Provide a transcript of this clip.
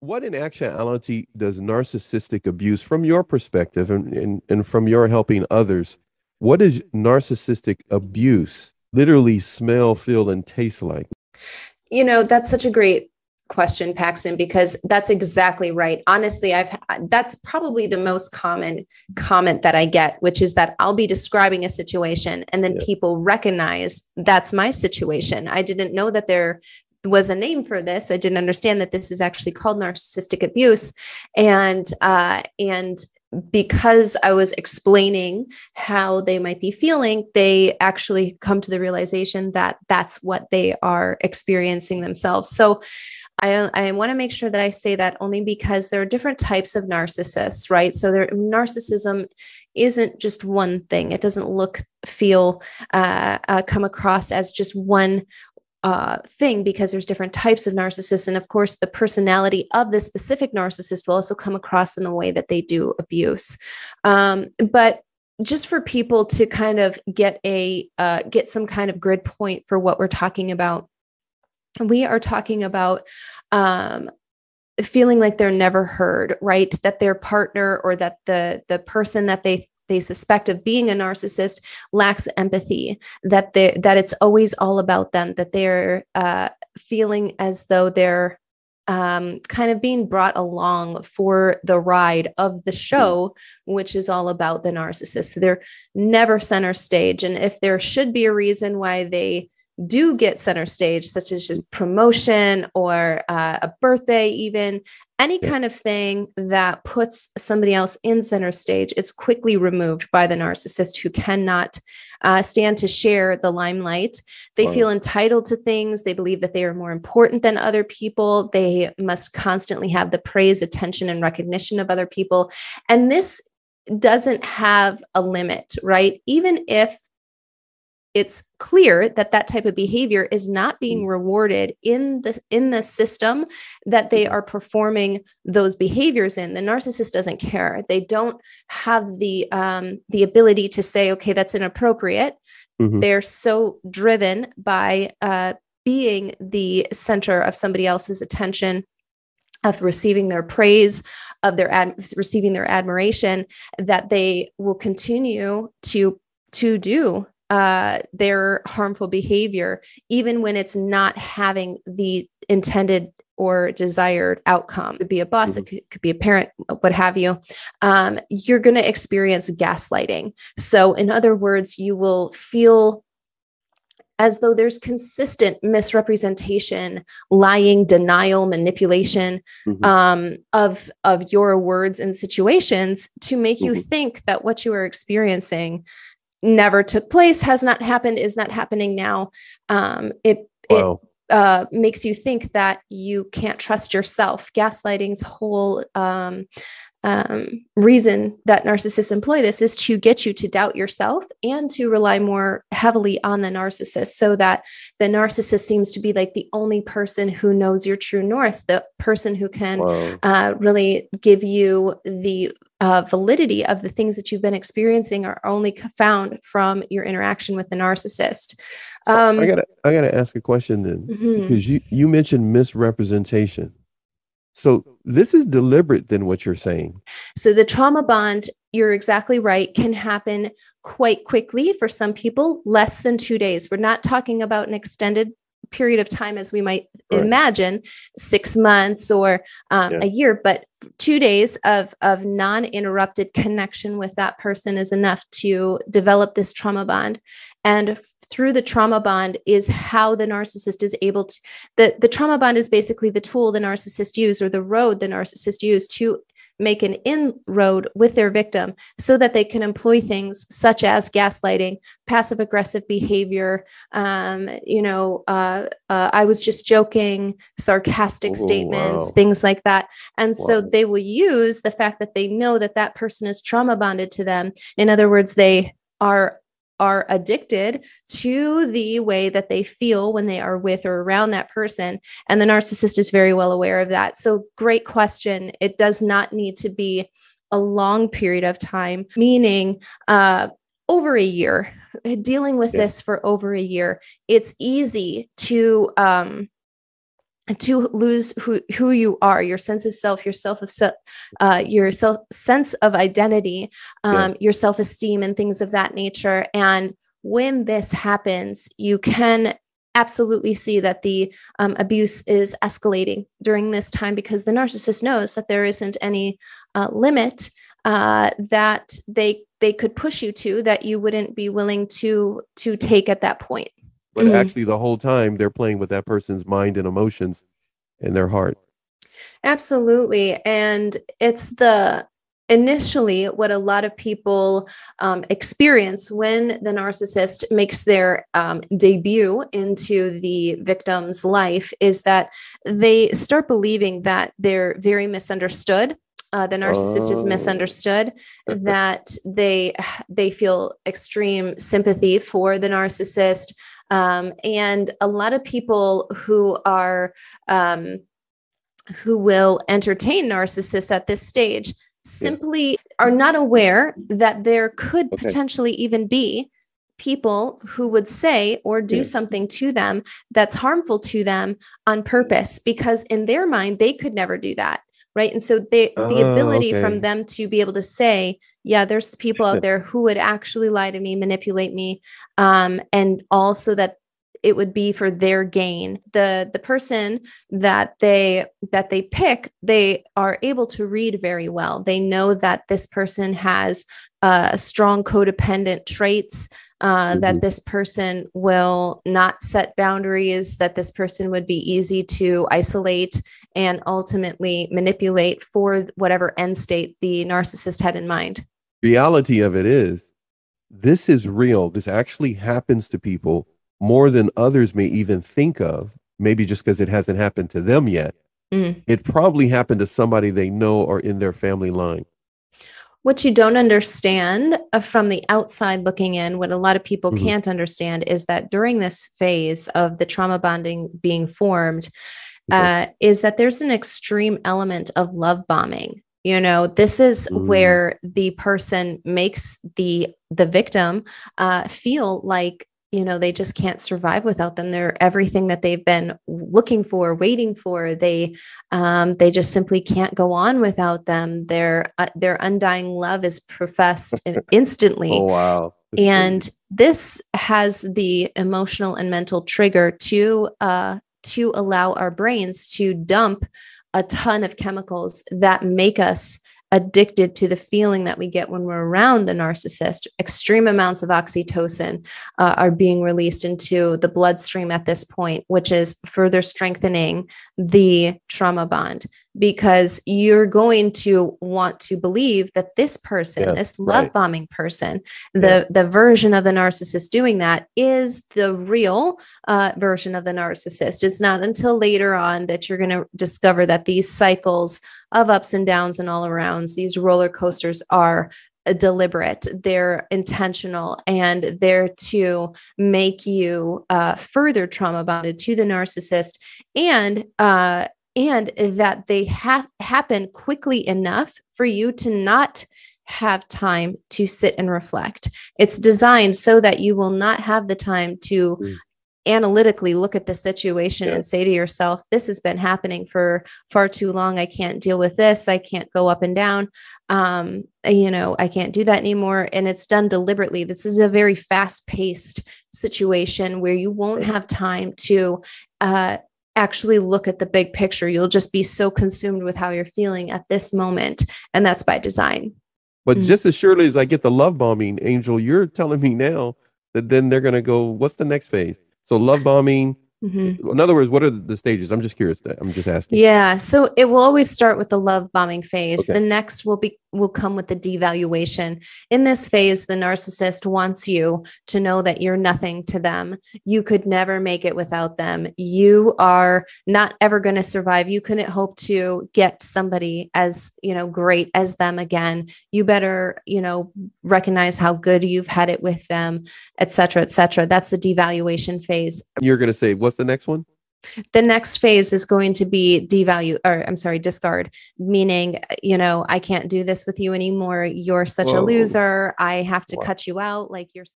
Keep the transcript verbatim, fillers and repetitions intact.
What in actuality does narcissistic abuse, from your perspective and, and, and from your helping others, what does narcissistic abuse literally smell, feel, and taste like? You know, that's such a great question, Paxton, because that's exactly right. Honestly, I've that's probably the most common comment that I get, which is that I'll be describing a situation and then yeah. people recognize that's my situation. I didn't know that they're was a name for this. I didn't understand that this is actually called narcissistic abuse. And, uh, and because I was explaining how they might be feeling, they actually come to the realization that that's what they are experiencing themselves. So I, I want to make sure that I say that only because there are different types of narcissists, right? So there, narcissism isn't just one thing. It doesn't look, feel, uh, uh, come across as just one Uh, thing, because there's different types of narcissists. And of course, the personality of the specific narcissist will also come across in the way that they do abuse. Um, but just for people to kind of get a, uh, get some kind of grid point for what we're talking about. We are talking about, um, feeling like they're never heard, right? That their partner or that the, the person that they they suspect of being a narcissist lacks empathy, that they that it's always all about them, that they're uh, feeling as though they're um, kind of being brought along for the ride of the show, which is all about the narcissist. So they're never center stage. And if there should be a reason why they do get center stage, such as promotion or uh, a birthday, even any kind of thing that puts somebody else in center stage, it's quickly removed by the narcissist, who cannot uh, stand to share the limelight. They wow. feel entitled to things. They believe that they are more important than other people. They must constantly have the praise, attention, and recognition of other people. And this doesn't have a limit, right? Even if it's clear that that type of behavior is not being rewarded in the in the system that they are performing those behaviors in, the narcissist doesn't care. They don't have the um, the ability to say, okay, that's inappropriate. Mm-hmm. They're so driven by uh, being the center of somebody else's attention, of receiving their praise, of their ad- receiving their admiration, that they will continue to to do Uh, their harmful behavior, even when it's not having the intended or desired outcome. It could be a boss, mm-hmm. it, could, it could be a parent, what have you. Um, you're going to experience gaslighting. So in other words, you will feel as though there's consistent misrepresentation, lying, denial, manipulation mm-hmm. um, of, of your words and situations to make mm-hmm. you think that what you are experiencing never took place, has not happened, is not happening now. Um, it, wow. it uh, makes you think that you can't trust yourself. Gaslighting's whole um, um, reason that narcissists employ this is to get you to doubt yourself and to rely more heavily on the narcissist, so that the narcissist seems to be like the only person who knows your true north, the person who can wow. uh, really give you the Uh, validity of the things that you've been experiencing are only found from your interaction with the narcissist. Um, so I gotta, I gotta ask a question then, mm-hmm. because you, you mentioned misrepresentation. So this is deliberate than what you're saying. So the trauma bond, you're exactly right, can happen quite quickly for some people, less than two days. We're not talking about an extended period of time as we might right. imagine, six months or um, yeah. a year, but two days of, of non-interrupted connection with that person is enough to develop this trauma bond. And f- through the trauma bond is how the narcissist is able to, the, the trauma bond is basically the tool the narcissist used, or the road the narcissist used to make an inroad with their victim, so that they can employ things such as gaslighting, passive aggressive behavior. Um, you know, uh, uh, I was just joking, sarcastic oh, statements, wow. things like that. And wow. so they will use the fact that they know that that person is trauma bonded to them. In other words, they are are addicted to the way that they feel when they are with or around that person. And the narcissist is very well aware of that. So great question. It does not need to be a long period of time, meaning uh, over a year, dealing with yeah. this for over a year. It's easy to um, to lose who, who you are, your sense of self, your self of se- uh, your self sense of identity, um, yeah. your self-esteem and things of that nature. And when this happens, you can absolutely see that the um, abuse is escalating during this time, because the narcissist knows that there isn't any uh, limit uh, that they, they could push you to, that you wouldn't be willing to, to take at that point. But mm-hmm. actually the whole time they're playing with that person's mind and emotions and their heart. Absolutely. And it's the, initially what a lot of people um, experience when the narcissist makes their um, debut into the victim's life is that they start believing that they're very misunderstood. Uh, the narcissist oh. is misunderstood, that they, they feel extreme sympathy for the narcissist. Um, and a lot of people who are, um, who will entertain narcissists at this stage simply yeah. are not aware that there could okay. potentially even be people who would say or do yeah. something to them that's harmful to them on purpose, because in their mind, they could never do that. Right. And so they, oh, the ability okay. from them to be able to say, yeah, there's people out there who would actually lie to me, manipulate me. Um, and also that it would be for their gain. The, the person that they, that they pick, they are able to read very well. They know that this person has uh, strong codependent traits, uh, mm-hmm. that this person will not set boundaries, that this person would be easy to isolate and ultimately manipulate for whatever end state the narcissist had in mind. Reality of it is, this is real. This actually happens to people more than others may even think of, maybe just because it hasn't happened to them yet. Mm. It probably happened to somebody they know or in their family line. What you don't understand uh, from the outside looking in, what a lot of people mm-hmm. can't understand is that during this phase of the trauma bonding being formed, Uh, is that there's an extreme element of love bombing. You know, this is mm. where the person makes the, the victim uh, feel like, you know, they just can't survive without them. They're everything that they've been looking for, waiting for. They, um, they just simply can't go on without them. Their, uh, their undying love is professed instantly. Oh, wow. And this has the emotional and mental trigger to, uh, to allow our brains to dump a ton of chemicals that make us addicted to the feeling that we get when we're around the narcissist. Extreme amounts of oxytocin uh, are being released into the bloodstream at this point, which is further strengthening the trauma bond, because you're going to want to believe that this person, yeah, this love right. bombing person, the, yeah. the version of the narcissist doing that is the real uh, version of the narcissist. It's not until later on that you're going to discover that these cycles of ups and downs and all arounds, these roller coasters are deliberate, they're intentional, and they're to make you uh, further trauma bonded to the narcissist, and uh, and that they have happen quickly enough for you to not have time to sit and reflect. It's designed so that you will not have the time to mm. analytically look at the situation yeah. and say to yourself, this has been happening for far too long. I can't deal with this. I can't go up and down. Um, you know, I can't do that anymore. And it's done deliberately. This is a very fast paced situation where you won't have time to, uh, actually look at the big picture. You'll just be so consumed with how you're feeling at this moment. And that's by design. But mm-hmm. just as surely as I get the love bombing, Angel, you're telling me now that then they're going to go, what's the next phase? So love bombing, mm-hmm. in other words, what are the stages? I'm just curious. I'm just asking. Yeah. So it will always start with the love bombing phase. Okay. The next will be, will come with the devaluation. In this phase, the narcissist wants you to know that you're nothing to them. You could never make it without them. You are not ever going to survive. You couldn't hope to get somebody as, you know, great as them again. You better, you know, recognize how good you've had it with them, et cetera, et cetera. That's the devaluation phase. You're going to say, what's the next one? The next phase is going to be devalue, or I'm sorry, discard, meaning, you know, I can't do this with you anymore. You're such Whoa. a loser. I have to Whoa. cut you out. Like you're